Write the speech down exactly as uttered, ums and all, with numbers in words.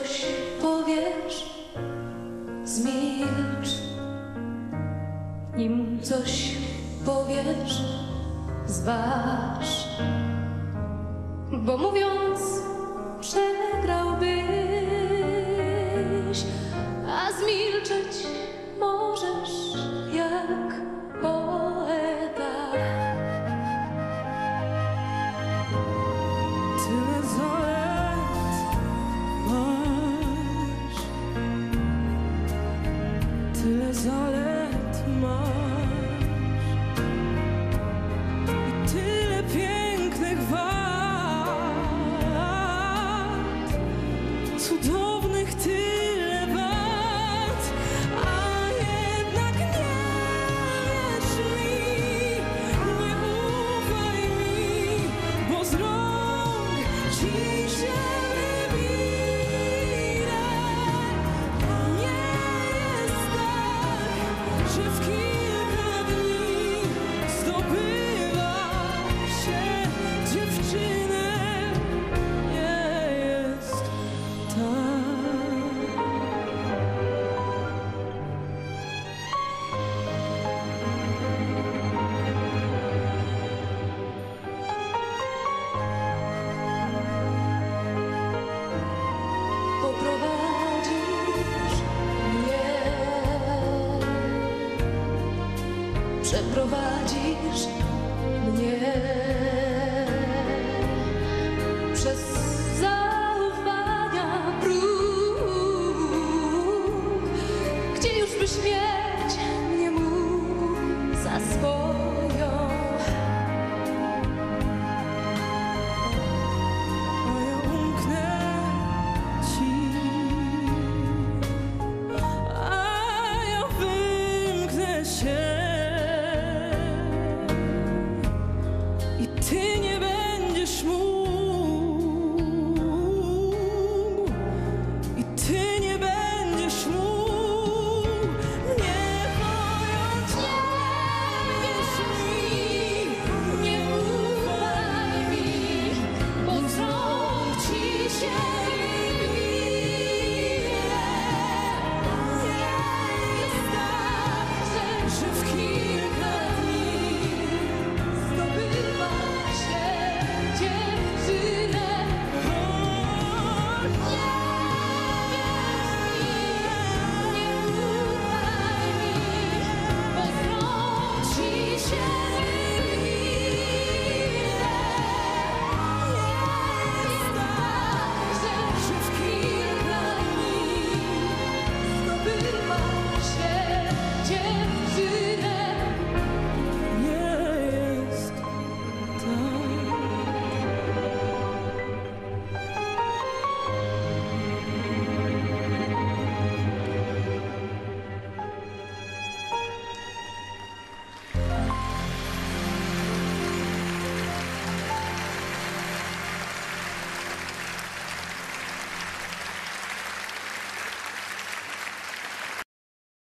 coś powiesz, zmilcz. Nim coś powiesz, zważ. Bo mówiąc, przegrałbyś, a zmilczeć możesz jak poeta. Tyle zalet masz, tyle zalet masz i tyle pięknych wad, cudownych ty. Przeprowadzisz mnie przez zaufania próg, gdzie już byś mnie